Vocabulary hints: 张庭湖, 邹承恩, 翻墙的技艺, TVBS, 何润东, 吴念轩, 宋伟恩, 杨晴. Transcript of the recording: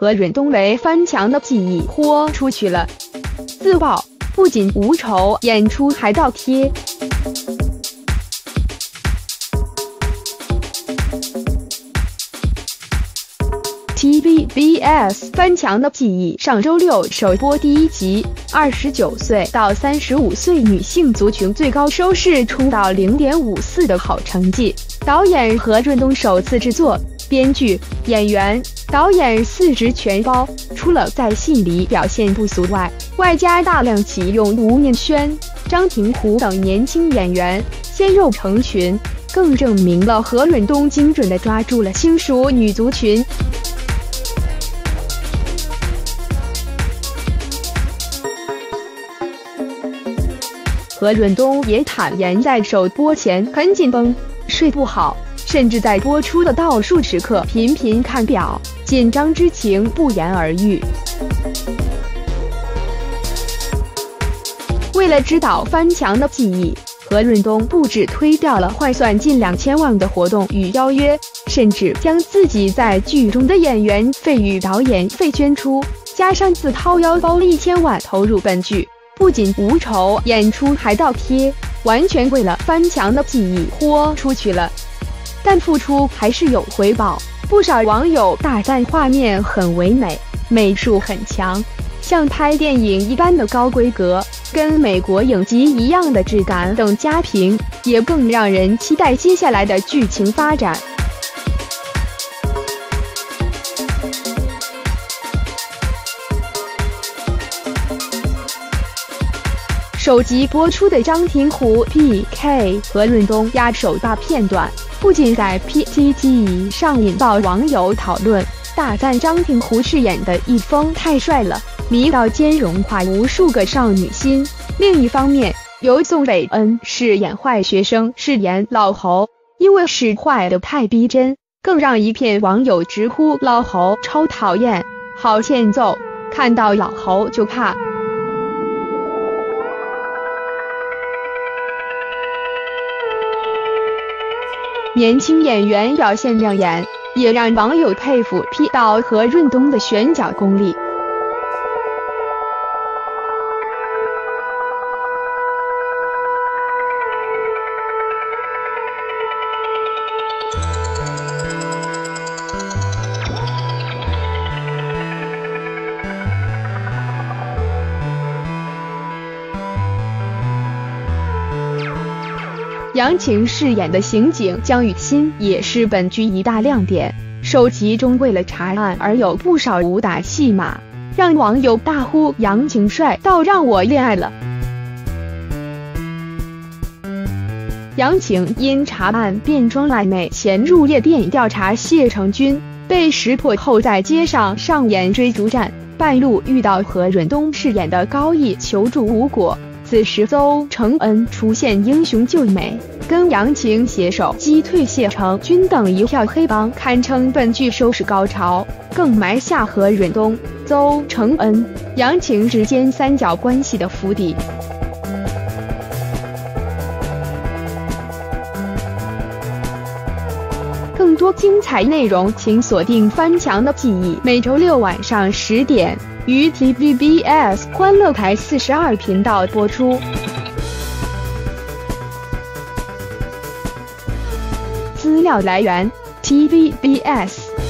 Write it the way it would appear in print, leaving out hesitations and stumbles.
何润东为翻墙的技艺豁出去了，自曝不仅无酬演出还倒贴。 TVBS 翻墙的技艺上周六首播第一集， 29岁到35岁女性族群最高收视冲到 0.54 的好成绩。导演何润东首次制作，编剧、演员、导演四职全包。除了在戏里表现不俗外，外加大量启用吴念轩、张庭湖等年轻演员，鲜肉成群，更证明了何润东精准地抓住了新熟女族群。 何润东也坦言，在首播前很紧绷，睡不好，甚至在播出的倒数时刻频频看表，紧张之情不言而喻。为了指导翻墙的技艺，何润东不止推掉了换算近2000万的活动与邀约，甚至将自己在剧中的演员费与导演费捐出，加上自掏腰包1000万投入本剧。 不仅无酬演出还倒贴，完全为了翻墙的技艺豁出去了。但付出还是有回报，不少网友大赞画面很唯美，美术很强，像拍电影一般的高规格，跟美国影集一样的质感等佳评，也更让人期待接下来的剧情发展。 首集播出的张庭湖 PK 何润东压手大片段，不仅在 PTT 上引爆网友讨论，大赞张庭湖饰演的易峰太帅了，迷到间融化无数个少女心。另一方面，由宋伟恩饰演坏学生饰演老侯，因为使坏的太逼真，更让一片网友直呼老侯超讨厌，好欠揍，看到老侯就怕。 年轻演员表现亮眼，也让网友佩服批到何润东的选角功力。杨晴饰演的刑警江雨欣也是本剧一大亮点。首集中为了查案而有不少武打戏码，让网友大呼杨晴帅到让我恋爱了。杨晴因查案变装辣妹潜入夜店调查谢成军，被识破后在街上上演追逐战，半路遇到何润东饰演的高义求助无果。 此时，邹承恩出现英雄救美，跟杨晴携手击退谢成军等一票黑帮，堪称本剧收视高潮，更埋下何润东、邹承恩、杨晴之间三角关系的伏笔。更多精彩内容，请锁定《翻墙的技艺》，每周六晚上10点。 于 TVBS 欢乐台42频道播出。资料来源 ：TVBS。